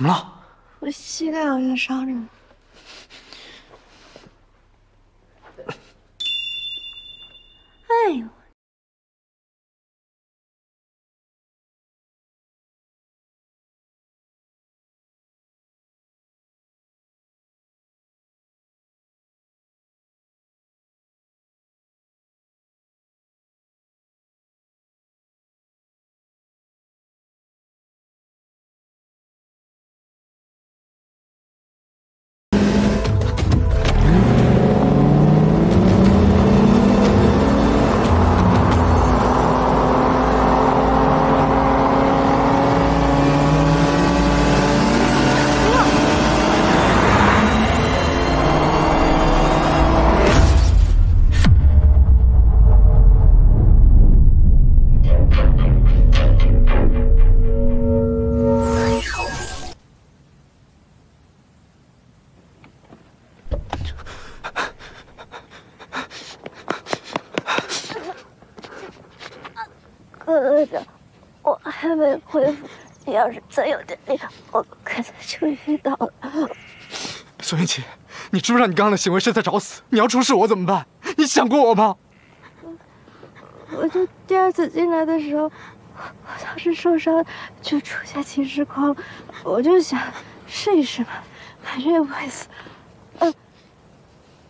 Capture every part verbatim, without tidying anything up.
怎么了？我的膝盖好像伤着了。哎呦！ 哥哥，我还没恢复，你要是再有点力，我可能就晕倒了。宋云奇，你知不知道你刚刚的行为是在找死？你要出事我怎么办？你想过我吗？我就第二次进来的时候，我当时受伤，就出现情绪狂，我就想试一试嘛，反正也不会死。嗯、呃，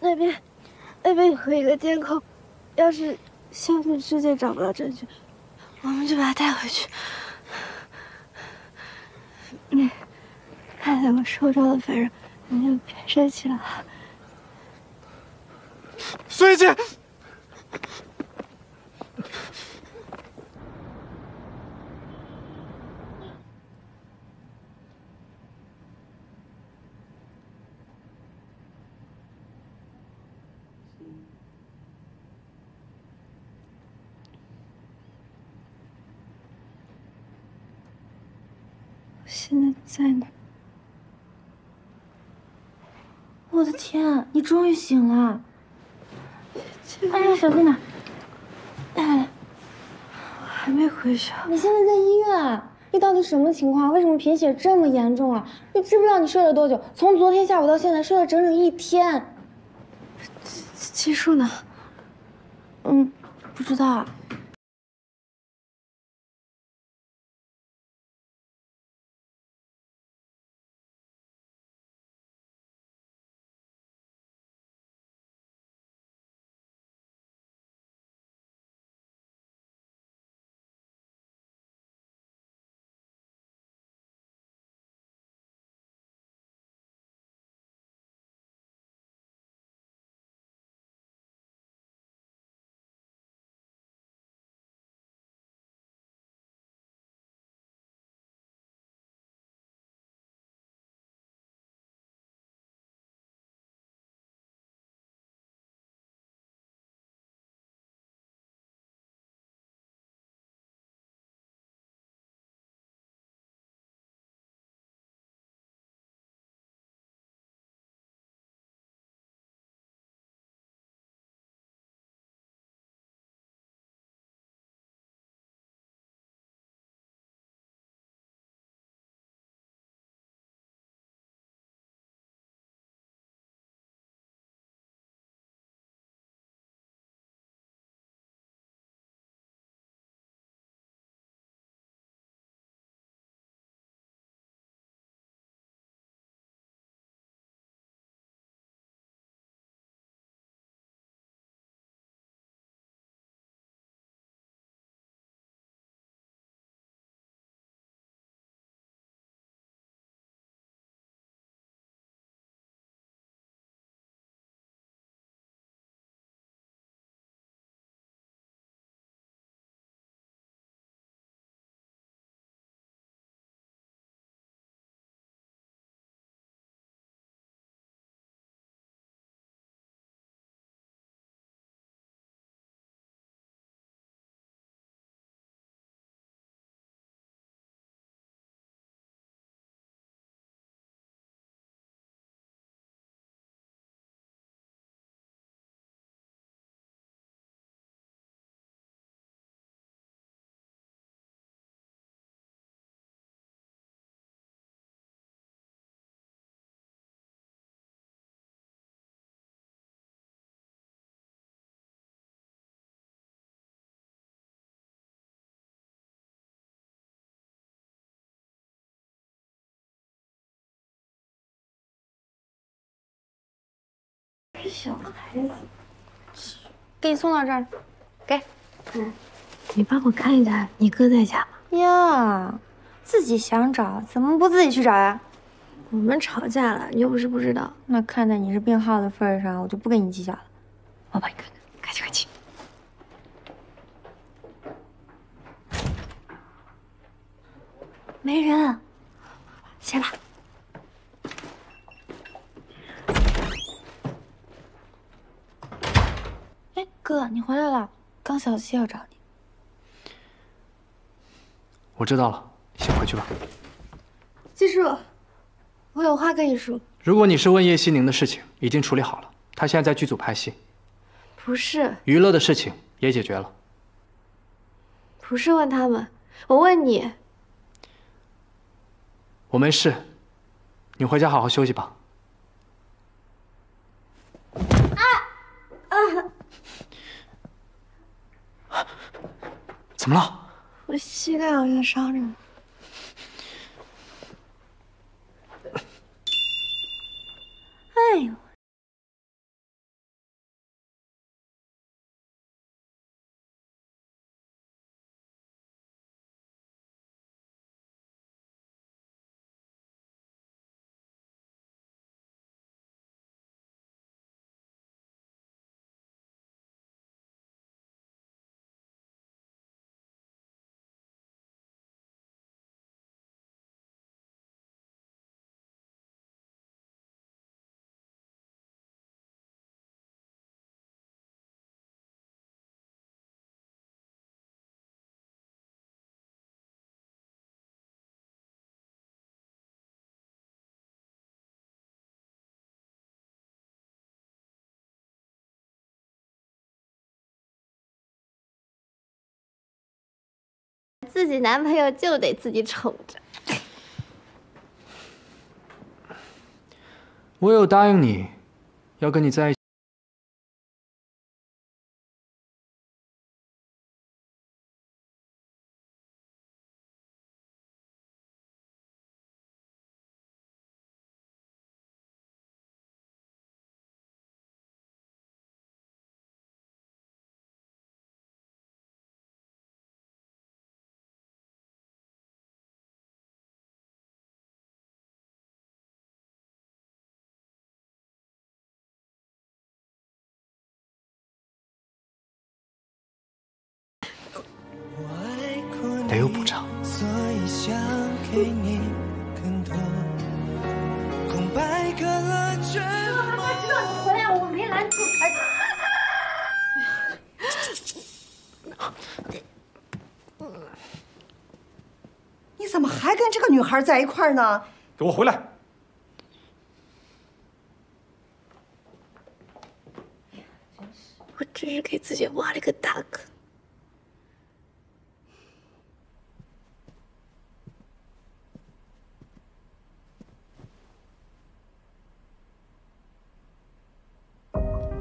那边，那边有一个监控，要是现实世界找不到证据。 我们就把他带回去。你看见我受着了，反正你就别生气了。孙姐。 现在在哪？我的天，你终于醒了！哎呀，小心点！哎，我还没回去。你现在在医院，你到底什么情况？为什么贫血这么严重啊？你知不知道你睡了多久？从昨天下午到现在，睡了整整一天。结束呢？嗯，不知道。小孩子，给你送到这儿，给。嗯，你帮我看一下，你哥在家吗？呀，自己想找，怎么不自己去找呀？我们吵架了，你又不是不知道。那看在你是病号的份上，我就不跟你计较了。我帮你看看，快去快去。 没人，写吧。哎，哥，你回来了，刚小西要找你。我知道了，先回去吧。季叔，我有话跟你说。如果你是问叶希宁的事情，已经处理好了，她现在在剧组拍戏。不是。娱乐的事情也解决了。不是问他们，我问你。 我没事，你回家好好休息吧。啊啊！怎么了？我膝盖好像伤着了。哎呦！ 自己男朋友就得自己宠着。我有答应你，要跟你在一起。得有补偿。所以想给你更多。空白隔了这么久。回来，我没拦住。你怎么还跟这个女孩在一块儿呢？给我回来！我真是给自己挖了个大坑。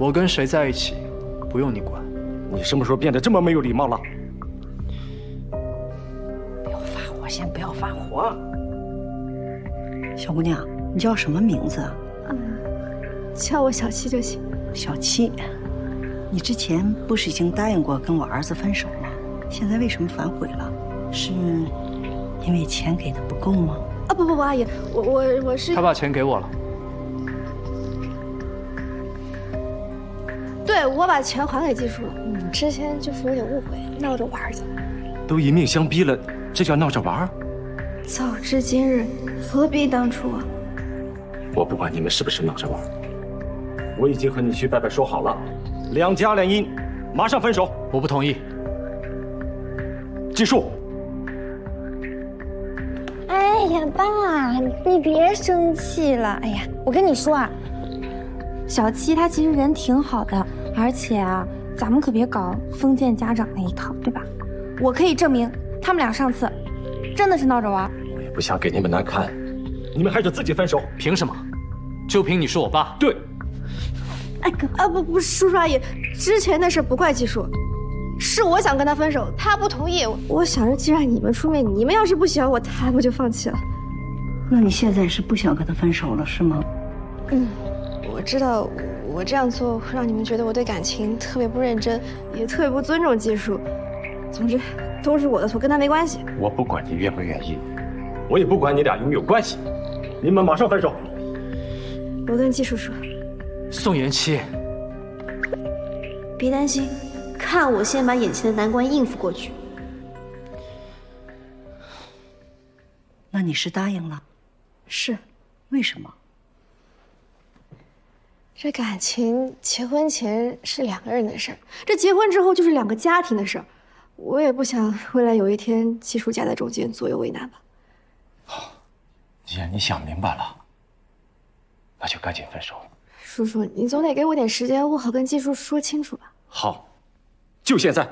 我跟谁在一起，不用你管。你什么时候变得这么没有礼貌了？不要发火，先不要发火。小姑娘，你叫什么名字啊？嗯，叫我小七就行。小七，你之前不是已经答应过跟我儿子分手吗？现在为什么反悔了？是因为钱给的不够吗？啊，不不不，阿姨，我我我是……他把钱给我了。 对，我把钱还给季叔了。嗯，之前就是有点误会，闹着玩去。都一命相逼了，这叫闹着玩？早知今日，何必当初啊！我不管你们是不是闹着玩，我已经和你去伯伯说好了，两家联姻，马上分手。我不同意。季叔。哎呀，爸，你别生气了。哎呀，我跟你说啊，小七他其实人挺好的。 而且啊，咱们可别搞封建家长那一套，对吧？我可以证明，他们俩上次真的是闹着玩。我也不想给你们难堪，你们还是自己分手。凭什么？就凭你是我爸？对。哎哥，啊不不，叔叔阿姨，之前那事不怪季叔，是我想跟他分手，他不同意。我, 我想着，既然你们出面，你们要是不喜欢我，他不就放弃了？那你现在是不想跟他分手了，是吗？嗯，我知道。 我我这样做会让你们觉得我对感情特别不认真，也特别不尊重技术。总之，都是我的错，跟他没关系。我不管你愿不愿意，我也不管你俩有没有关系，你们马上分手。我跟技术说。宋妍希，别担心，看我先把眼前的难关应付过去。那你是答应了？是。为什么？ 这感情结婚前是两个人的事儿，这结婚之后就是两个家庭的事儿。我也不想未来有一天技术夹在中间，左右为难吧。好，既然你想明白了，那就赶紧分手。叔叔，你总得给我点时间，我好跟技术说清楚吧。好，就现在。